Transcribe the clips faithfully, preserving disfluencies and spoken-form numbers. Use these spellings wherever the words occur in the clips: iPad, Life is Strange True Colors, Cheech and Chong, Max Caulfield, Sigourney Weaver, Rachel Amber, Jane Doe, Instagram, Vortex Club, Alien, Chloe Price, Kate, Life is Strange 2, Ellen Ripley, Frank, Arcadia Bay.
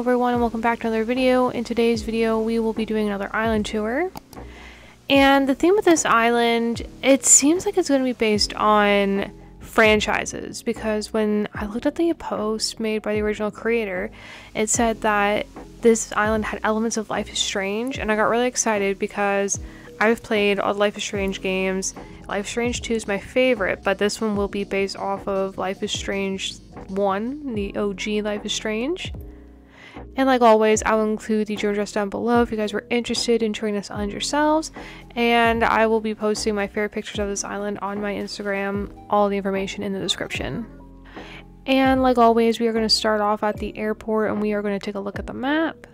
Hello everyone and welcome back to another video. In today's video we will be doing another island tour. And the theme of this island, it seems like it's going to be based on franchises, because when I looked at the post made by the original creator, it said that this island had elements of Life is Strange, and I got really excited because I've played all the Life is Strange games. Life is Strange two is my favorite, but this one will be based off of Life is Strange one, the O G Life is Strange. And like always, I will include the journal address down below if you guys were interested in touring this island yourselves. And I will be posting my favorite pictures of this island on my Instagram, all the information in the description. And like always, we are going to start off at the airport and we are going to take a look at the map.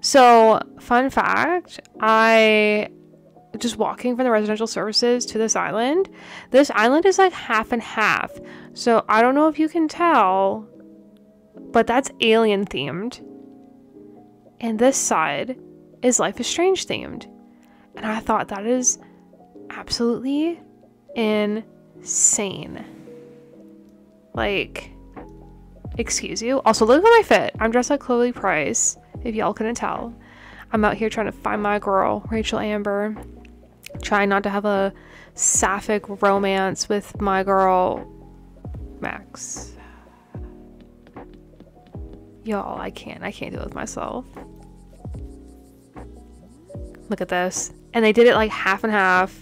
So, fun fact, I... just walking from the residential services to this island, this island is like half and half. So, I don't know if you can tell, but that's alien themed, and this side is Life is Strange themed, and I thought that is absolutely insane. Like, excuse you. Also, look at my fit. I'm dressed like Chloe Price, if y'all couldn't tell. I'm out here trying to find my girl, Rachel Amber, trying not to have a sapphic romance with my girl, Max. Y'all, I can't. I can't deal with myself. Look at this. And they did it like half and half.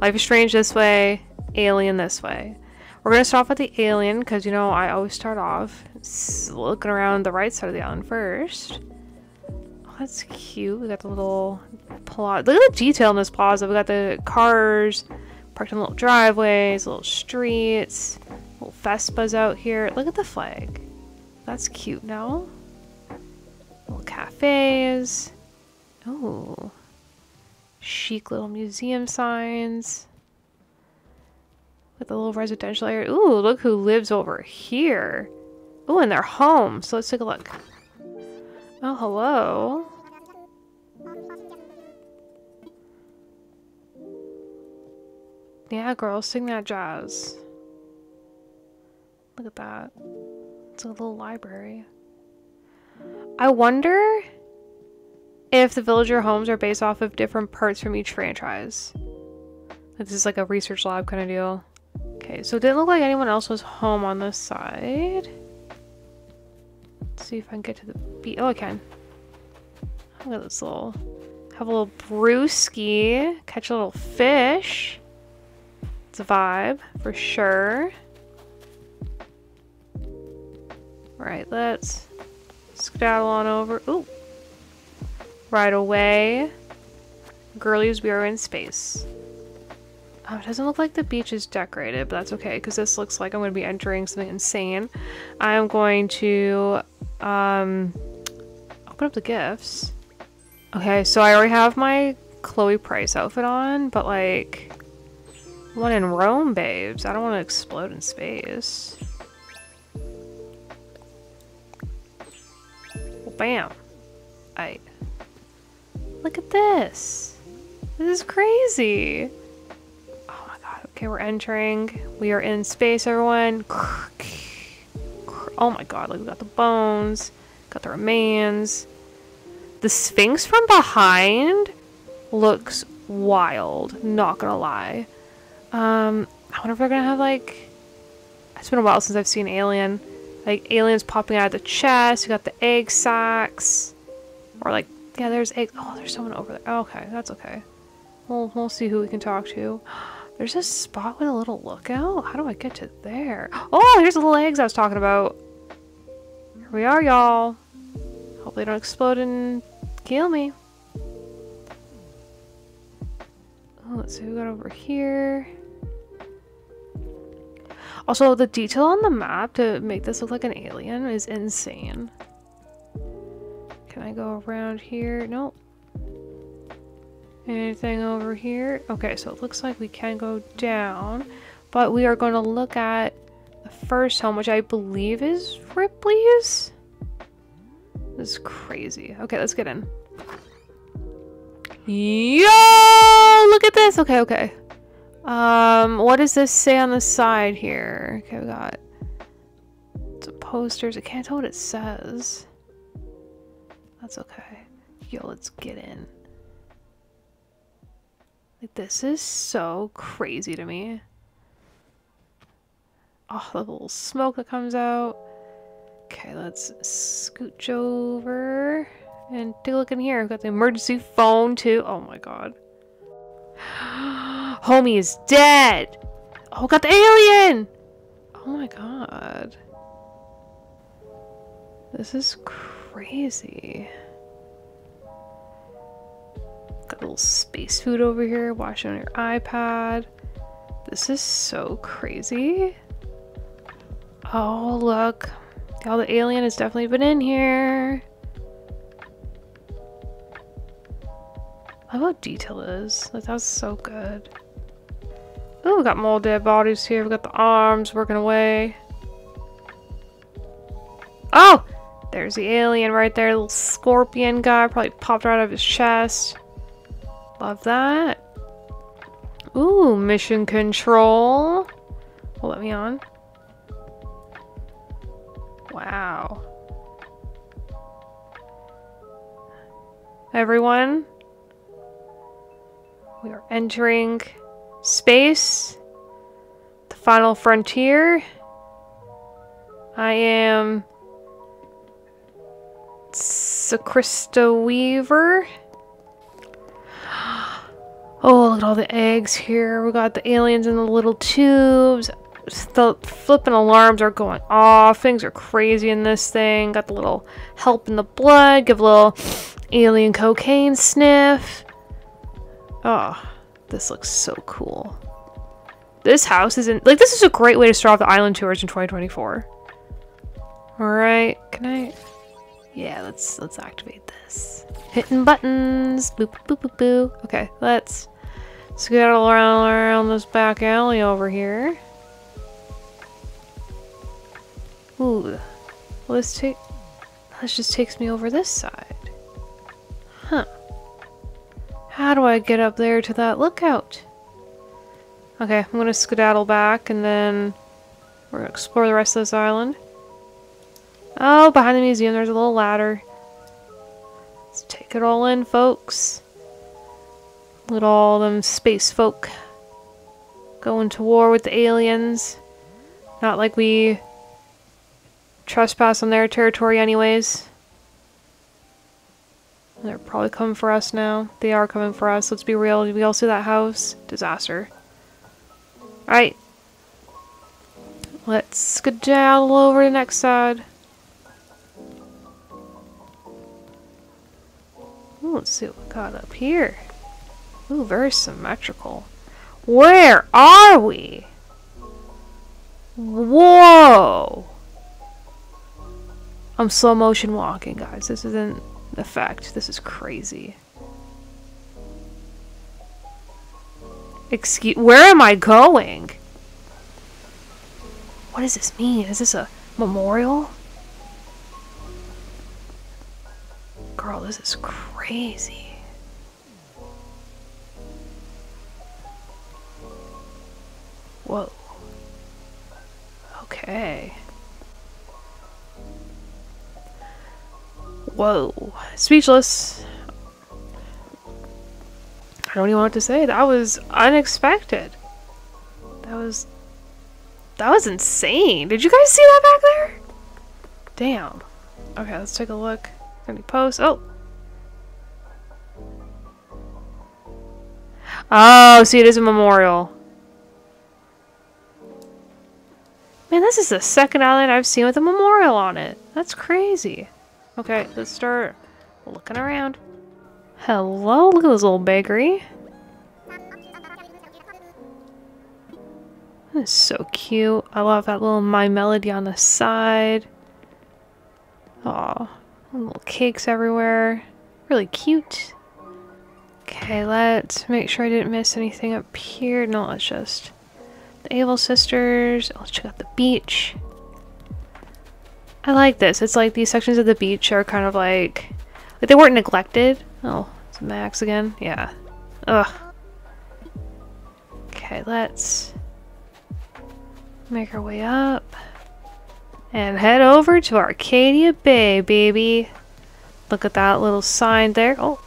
Life is Strange this way, Alien this way. We're going to start off with the Alien because, you know, I always start off looking around the right side of the island first. Oh, that's cute. We got the little plaza. Look at the detail in this plaza. We got the cars parked in little driveways, little streets, little Vespas out here. Look at the flag. That's cute now. Little cafes. Oh. Chic little museum signs. With a little residential area. Ooh, look who lives over here. Ooh, and they're home. So let's take a look. Oh, hello. Yeah, girl, sing that jazz. Look at that. It's a little library. I wonder if the villager homes are based off of different parts from each franchise. This is like a research lab kind of deal. Okay, so it didn't look like anyone else was home on this side. Let's see if I can get to the beach. Oh, I can. Look at this little... have a little brewski. Catch a little fish. It's a vibe, for sure. Alright, let's skedaddle on over. Ooh. Right away. Girlies, we are in space. Oh, it doesn't look like the beach is decorated, but that's okay, because this looks like I'm going to be entering something insane. I am going to um, open up the gifts. Okay, so I already have my Chloe Price outfit on, but like, one in Rome, babes. I don't want to explode in space. Bam. I look at this. This is crazy. Oh my god. Okay, we're entering. We are in space, everyone. Oh my god, look, we got the bones, got the remains. The Sphinx from behind looks wild, not gonna lie. Um, I wonder if they're gonna have like... it's been a while since I've seen Alien. Like, aliens popping out of the chest. You got the egg sacks. Or like, yeah, there's egg. Oh, there's someone over there. Oh, okay, that's okay. We'll, we'll see who we can talk to. There's a spot with a little lookout. How do I get to there? Oh, here's the little eggs I was talking about. Here we are, y'all. Hope they don't explode and kill me. Oh, let's see who we got over here. Also, the detail on the map to make this look like an alien is insane. Can I go around here? Nope. Anything over here? Okay, so it looks like we can go down, but we are going to look at the first home, which I believe is Ripley's. This is crazy. Okay, let's get in. Yo! Look at this! Okay, okay. Um, what does this say on the side here? Okay, we got... it's a posters. I can't tell what it says. That's okay. Yo, let's get in. Like, this is so crazy to me. Oh, the little smoke that comes out. Okay, let's scooch over and take a look in here. We've got the emergency phone too. Oh my god. Homie is dead. Oh, we got the alien. Oh my god. This is crazy. Got a little space food over here. Watch it on your iPad. This is so crazy. Oh, look. Y'all, the alien has definitely been in here. I love how detailed it is. Like, that was so good. Oh, we got more dead bodies here. We got the arms working away. Oh! There's the alien right there. Little scorpion guy probably popped right out of his chest. Love that. Ooh, mission control. Well, let me on. Wow. Everyone, we are entering space, the final frontier. I am Sigourney Weaver. Oh, look at all the eggs here. We got the aliens in the little tubes. The flipping alarms are going off. Things are crazy in this thing. Got the little help in the blood. Give a little alien cocaine sniff. Oh, this looks so cool. This house isn't... Like, this is a great way to start off the island tours in twenty twenty-four. Alright, can I... Yeah, let's let's activate this. Hitting buttons. Boop, boop, boop, boop. Okay, let's skedaddle around, around this back alley over here. Ooh, let's take, this just takes me over this side. Huh. How do I get up there to that lookout? Okay, I'm gonna skedaddle back and then we're gonna explore the rest of this island. Oh, behind the museum there's a little ladder. Let's take it all in, folks. Let all them space folk going to war with the aliens. Not like we trespass on their territory anyways. They're probably coming for us now. They are coming for us. Let's be real. Did we all see that house? Disaster. Alright. Let's skedaddle over to the next side. Ooh, let's see what we got up here. Ooh, very symmetrical. Where are we? Whoa! I'm slow motion walking, guys. This isn't effect. This is crazy. Excuse- Where am I going? What does this mean? Is this a memorial? Girl, this is crazy. Whoa. Okay. Whoa. Speechless. I don't even know what to say. That was unexpected. That was... That was insane. Did you guys see that back there? Damn. Okay, let's take a look. Any posts? Oh! Oh, see, it is a memorial. Man, this is the second island I've seen with a memorial on it. That's crazy. Okay, let's start looking around. Hello, look at this little bakery. This is so cute. I love that little My Melody on the side. Aw, little cakes everywhere. Really cute. Okay, let's make sure I didn't miss anything up here. No, let's just... The Able Sisters. Let's check out the beach. I like this. It's like these sections of the beach are kind of like... Like, they weren't neglected. Oh, it's Max again. Yeah. Ugh. Okay, let's... Make our way up. and head over to Arcadia Bay, baby. Look at that little sign there. Oh.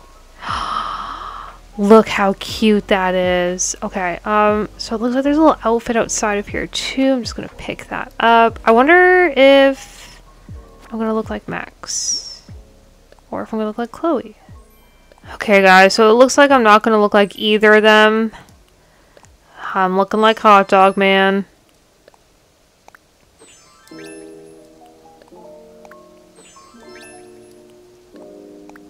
Look how cute that is. Okay, um, so it looks like there's a little outfit outside of here too. I'm just gonna pick that up. I wonder if I'm gonna look like Max or if I'm gonna look like Chloe. Okay guys, so it looks like I'm not gonna look like either of them. I'm looking like Hot Dog Man.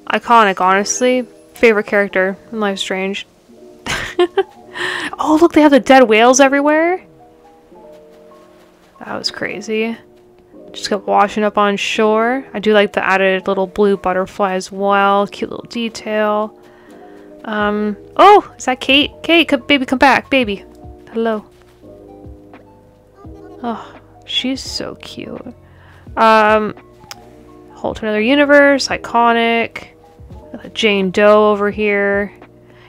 Iconic, honestly. Favorite character in Life is Strange. Oh, look, they have the dead whales everywhere. That was crazy. Just kept washing up on shore. I do like the added little blue butterfly as well. Cute little detail. Um, oh, is that Kate? Kate, come, baby, come back, baby. Hello. Oh, she's so cute. Um, whole to another universe, iconic. Jane Doe over here.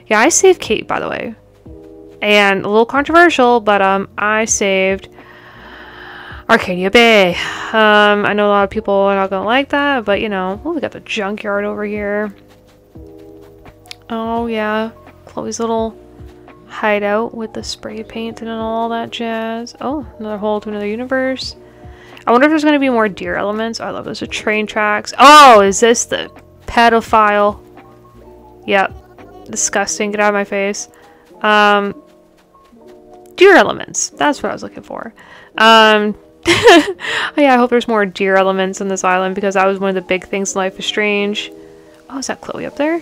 Yeah, I saved Kate, by the way. And a little controversial, but um, I saved Arcadia Bay. Um, I know a lot of people are not gonna like that, but you know, oh, we got the junkyard over here. Oh yeah, Chloe's little hideout with the spray paint and all that jazz. Oh, another hole to another universe. I wonder if there's gonna be more deer elements. Oh, I love those. Are train tracks. Oh, is this the pedophile? Yep, disgusting. Get out of my face. Um deer elements, that's what I was looking for. Um yeah, I hope there's more deer elements on this island, because that was one of the big things in Life is Strange. Oh, is that Chloe up there?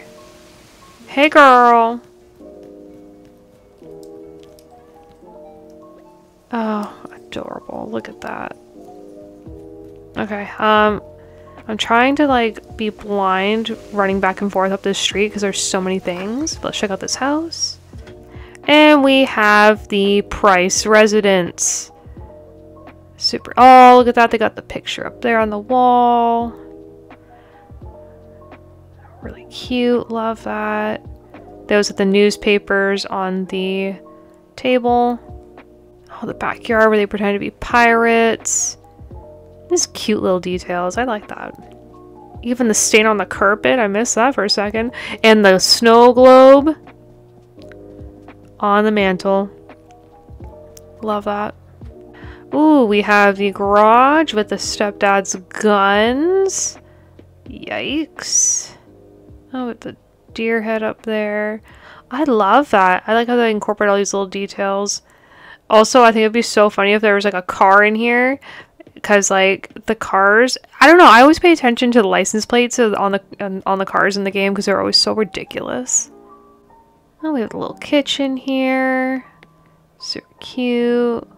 Hey girl. Oh, adorable. Look at that. Okay, um I'm trying to like be blind running back and forth up this street because there's so many things. But let's check out this house. And we have the Price residence. Super. Oh, look at that. They got the picture up there on the wall. Really cute. Love that. Those with the newspapers on the table. Oh, the backyard where they pretend to be pirates. These cute little details. I like that. Even the stain on the carpet. I missed that for a second. And the snow globe on the mantle. Love that. Ooh, we have the garage with the stepdad's guns. Yikes. Oh, with the deer head up there. I love that. I like how they incorporate all these little details. Also, I think it'd be so funny if there was like a car in here. Because like the cars, I don't know, I always pay attention to the license plates on the on, on the cars in the game because they're always so ridiculous. Oh, we have a little kitchen here, super cute.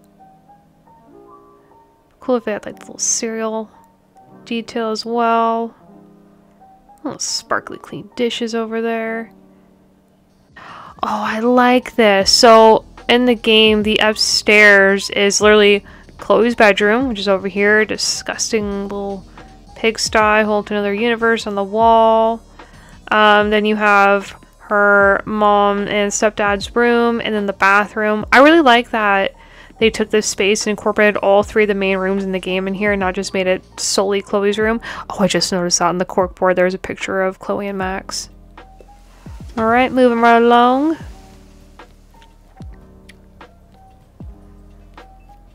Cool if they had like the little cereal detail as well. Little sparkly clean dishes over there. Oh, I like this. So in the game, the upstairs is literally Chloe's bedroom, which is over here. Disgusting little pigsty, hole to another universe on the wall. Um, then you have her mom and stepdad's room, and then the bathroom. I really like that they took this space and incorporated all three of the main rooms in the game in here and not just made it solely Chloe's room. Oh, I just noticed that on the corkboard there's a picture of Chloe and Max. Alright, moving right along.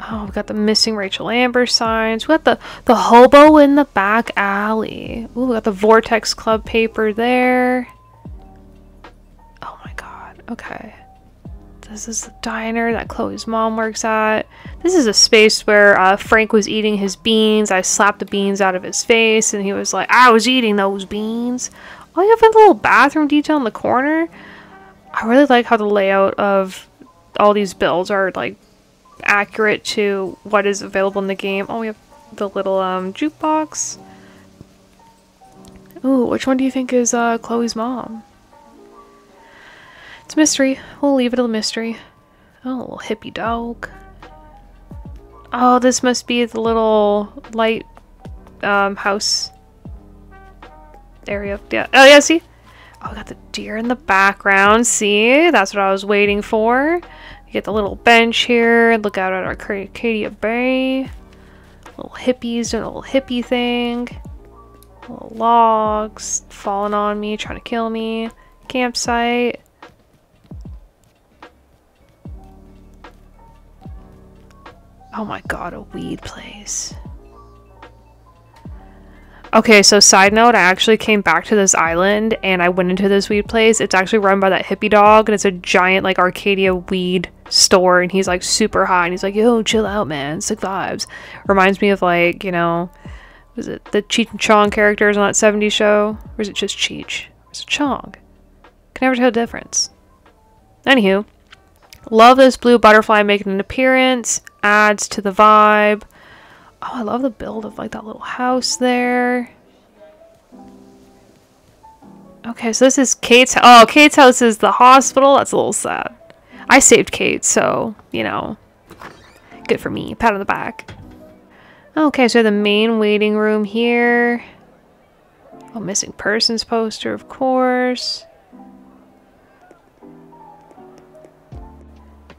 Oh, we got the missing Rachel Amber signs. We got the, the hobo in the back alley. Ooh, we got the Vortex Club paper there. Oh my god. Okay. This is the diner that Chloe's mom works at. This is a space where uh, Frank was eating his beans. I slapped the beans out of his face and he was like, I was eating those beans. Oh, you have a little bathroom detail in the corner. I really like how the layout of all these builds are like accurate to what is available in the game. Oh, we have the little um jukebox. Ooh, which one do you think is uh Chloe's mom? It's a mystery. We'll leave it a mystery. Oh, a little hippie dog. Oh, this must be the little light um house area. Yeah. Oh yeah, see? Oh, we got the deer in the background. See? That's what I was waiting for. Get the little bench here, look out at our Arcadia Bay. Little hippies doing a little hippie thing. Little logs falling on me, trying to kill me. Campsite. Oh my god, a weed place. Okay, so side note, I actually came back to this island and I went into this weed place. It's actually run by that hippie dog and it's a giant like Arcadia weed store and he's like super high and he's like, yo, chill out, man, sick vibes. Reminds me of like, you know, was it the Cheech and Chong characters on that seventies show? Or is it just Cheech? Or is it Chong? Can never tell the difference. Anywho, love this blue butterfly making an appearance, adds to the vibe. Oh, I love the build of like that little house there. Okay, so this is Kate's. Oh, Kate's house is the hospital. That's a little sad. I saved Kate, so, you know, good for me. Pat on the back. Okay, so the main waiting room here. Oh, missing persons poster, of course.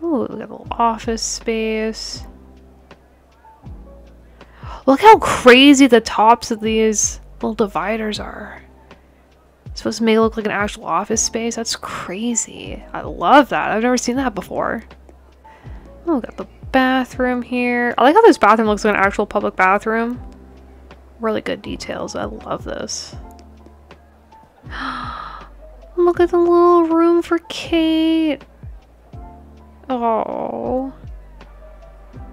Ooh, we got a little office space. Look how crazy the tops of these little dividers are. It's supposed to make it look like an actual office space. That's crazy. I love that. I've never seen that before. Oh, got the bathroom here. I like how this bathroom looks like an actual public bathroom. Really good details. I love this. Look at the little room for Kate. Oh,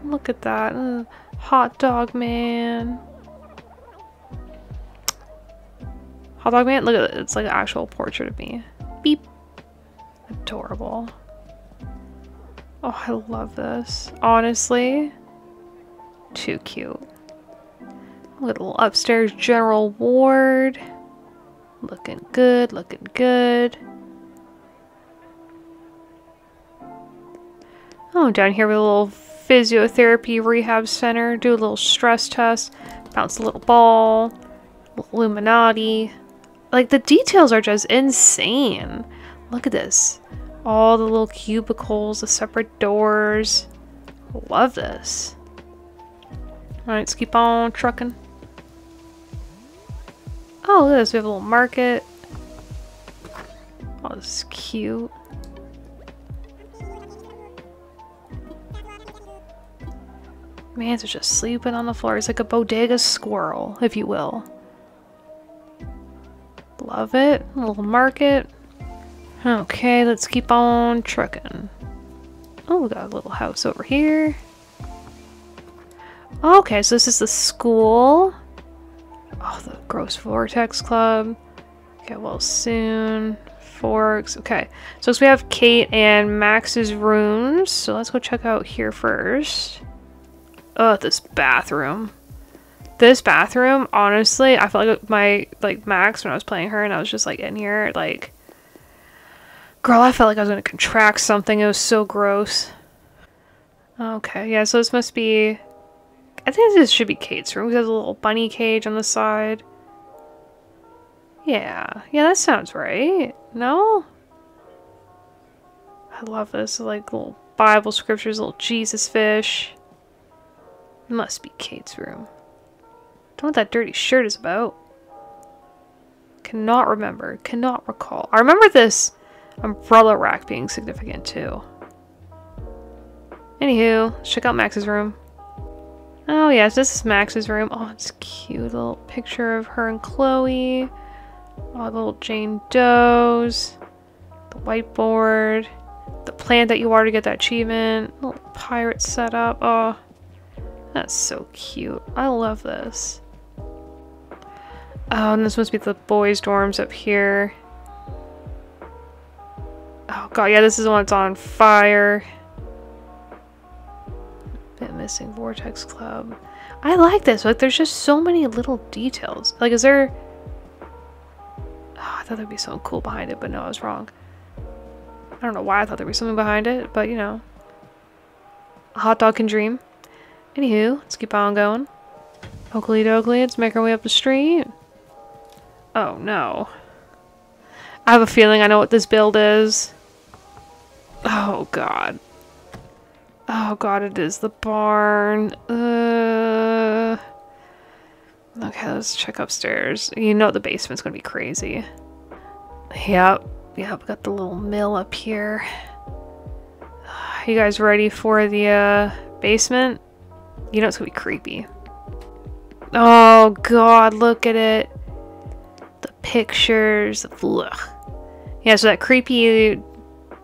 look at that. Ugh. Hot dog man. Hot dog man? Look at it. It's like an actual portrait of me. Beep. Adorable. Oh, I love this. Honestly, too cute. Little upstairs general ward. Looking good, looking good. Oh, down here with a little physiotherapy rehab center, do a little stress test, bounce a little ball, Illuminati. Like the details are just insane. Look at this. All the little cubicles, the separate doors. Love this. All right, let's keep on trucking. Oh, look at this. We have a little market. Oh, this is cute. Mans are just sleeping on the floor. It's like a bodega squirrel, if you will. Love it. A little market. Okay, let's keep on trucking. Oh, we got a little house over here. Okay, so this is the school. Oh, the gross Vortex Club. Okay, well, soon. Forks. Okay, so we have Kate and Max's rooms. So let's go check out here first. Oh, this bathroom. This bathroom, honestly, I felt like my, like, Max, when I was playing her and I was just, like, in here, like, girl, I felt like I was going to contract something. It was so gross. Okay, yeah, so this must be, I think this should be Kate's room. It has a little bunny cage on the side. Yeah, yeah, that sounds right. No? I love this, like, little Bible scriptures, little Jesus fish. Must be Kate's room. Don't know what that dirty shirt is about. Cannot remember. Cannot recall. I remember this umbrella rack being significant too. Anywho, let's check out Max's room. Oh yes, this is Max's room. Oh, it's cute. Little picture of her and Chloe. All the little Jane Does. The whiteboard. The plant that you are to get that achievement. Little pirate setup. Oh. That's so cute. I love this. Oh, and this must be the boys' dorms up here. Oh god, yeah, this is the one that's on fire. Bit missing Vortex Club. I like this. Like, there's just so many little details. Like, is there... Oh, I thought there'd be something cool behind it, but no, I was wrong. I don't know why I thought there'd be something behind it, but, you know. A hot dog can dream. Anywho, let's keep on going. Oakley doakley, let's make our way up the street. Oh no. I have a feeling I know what this build is. Oh god. Oh god, it is the barn. Uh, okay, let's check upstairs. You know the basement's gonna be crazy. Yep, yep, we got the little mill up here. You guys ready for the uh, basement? You know it's gonna be creepy. Oh god, look at it. The pictures. Ugh. Yeah, so that creepy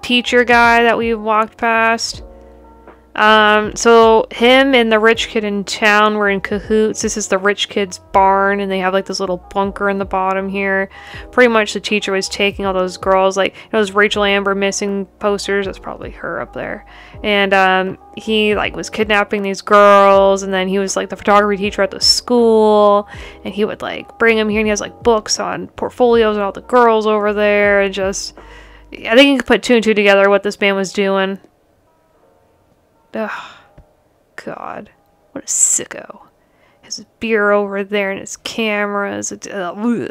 teacher guy that we walked past. Um, so him and the rich kid in town were in cahoots. This is the rich kid's barn, and they have like this little bunker in the bottom here. Pretty much the teacher was taking all those girls, like, you know, those Rachel Amber missing posters. That's probably her up there. And, um, he like was kidnapping these girls, and then he was like the photography teacher at the school, and he would like bring them here, and he has like books on portfolios and all the girls over there. And just, I think you could put two and two together what this man was doing. Oh, god, what a sicko. His beer over there and his cameras. Ugh.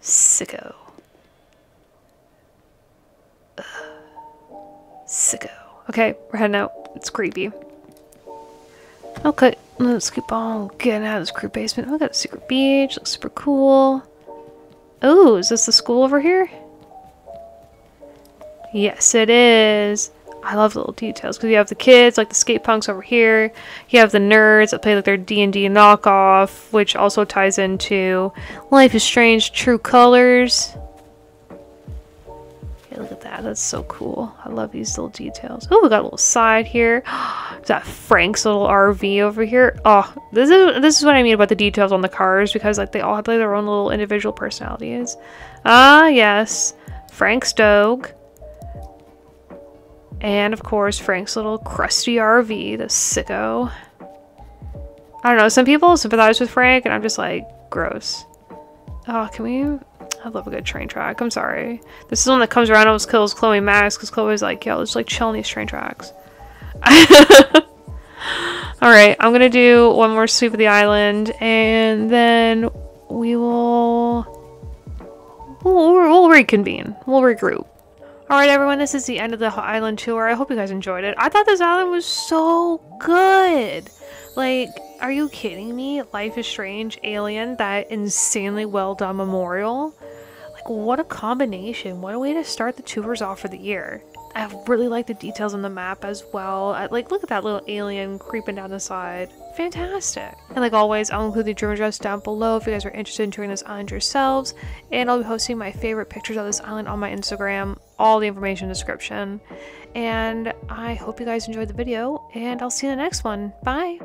Sicko. Ugh. Sicko. Okay, we're heading out. It's creepy. Okay, let's keep on getting out of this creep basement. Oh, I got a secret beach. Looks super cool. Oh, is this the school over here? Yes, it is. I love the little details, because you have the kids, like the skate punks over here. You have the nerds that play like their D and D knockoff, which also ties into Life is Strange True Colors. Okay, look at that. That's so cool. I love these little details. Oh, we got a little side here. Is that Frank's little R V over here? Oh, this is this is what I mean about the details on the cars, because like they all have like their own little individual personalities. Ah, yes. Frank's dog. And, of course, Frank's little crusty R V, the sicko. I don't know, some people sympathize with Frank, and I'm just like, gross. Oh, can we... I love a good train track. I'm sorry. This is one that comes around and almost kills Chloe and Max, because Chloe's like, yo, let's, like, chill on these train tracks. Alright, I'm gonna do one more sweep of the island, and then we will... We'll, we'll reconvene. We'll regroup. Alright everyone, this is the end of the island tour. I hope you guys enjoyed it. I thought this island was so good! Like, are you kidding me? Life is Strange, Alien, that insanely well done memorial. Like, what a combination. What a way to start the tours off for the year. I really like the details on the map as well. I, like, look at that little alien creeping down the side. Fantastic. And like always, I'll include the dream address down below if you guys are interested in doing this island yourselves, and I'll be posting my favorite pictures of this island on my Instagram. All the information in the description, and I hope you guys enjoyed the video, and I'll see you in the next one. Bye.